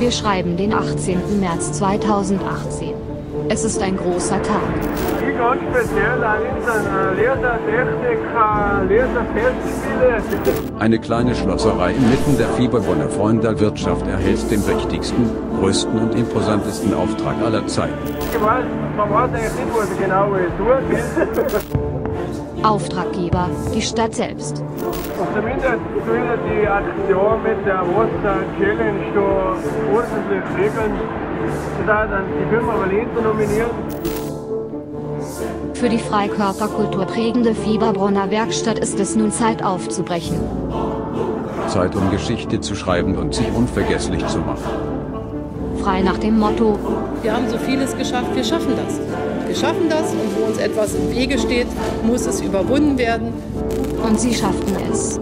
Wir schreiben den 18. März 2018. Es ist ein großer Tag. Ich ganz speziell an unseren Lasertechniker, Laserfestspiele. Eine kleine Schlosserei inmitten der Fieberbrunner Freundelwirtschaft erhält den wichtigsten, größten und imposantesten Auftrag aller Zeiten. Ich weiß, man weiß eigentlich nicht, was ich genau tue. Auftraggeber, die Stadt selbst. Und zumindest würde die Aktion mit der Wasser-Challenge schon ordentlich regeln. Für die Freikörperkultur prägende Fieberbrunner Werkstatt ist es nun Zeit aufzubrechen. Zeit, um Geschichte zu schreiben und sich unvergesslich zu machen. Frei nach dem Motto: Wir haben so vieles geschafft, wir schaffen das. Wir schaffen das, und wo uns etwas im Wege steht, muss es überwunden werden. Und sie schafften es.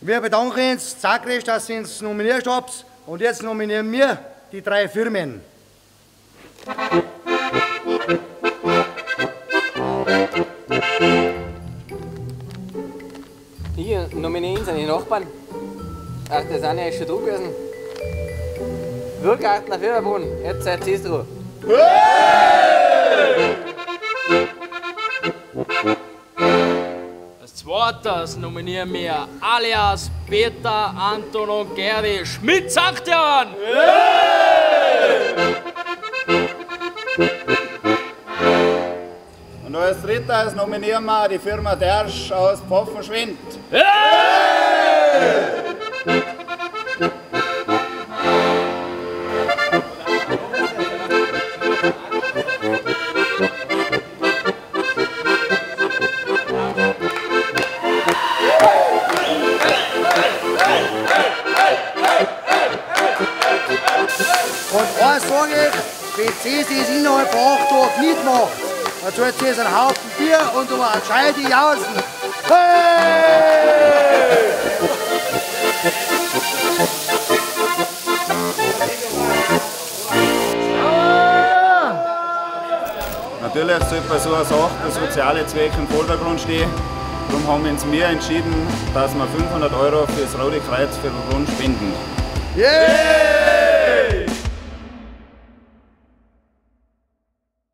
Wir bedanken uns zahlreich, dass ihr uns nominiert habt, und jetzt nominieren wir die drei Firmen. Hier nominieren seine Nachbarn. Ach, das eine ist schon da gewesen. Wörgartner Fieberbrunner, jetzt seid ihr dran. Das nominieren wir alias Peter Antono Geri Schmidt-Sachtehan. Und als drittes nominieren wir die Firma Dersch aus Pfaffenschwind. Wenn sie es innerhalb von 8 Tagen nicht macht, dann zahlt sie einen Haufen Bier und um eine gescheite Jausen. Hey! Natürlich sollte bei so einer Sache der soziale Zweck im Vordergrund stehen. Darum haben wir uns entschieden, dass wir 500 € für das Rote Kreuz für den Grund spenden. Yeah!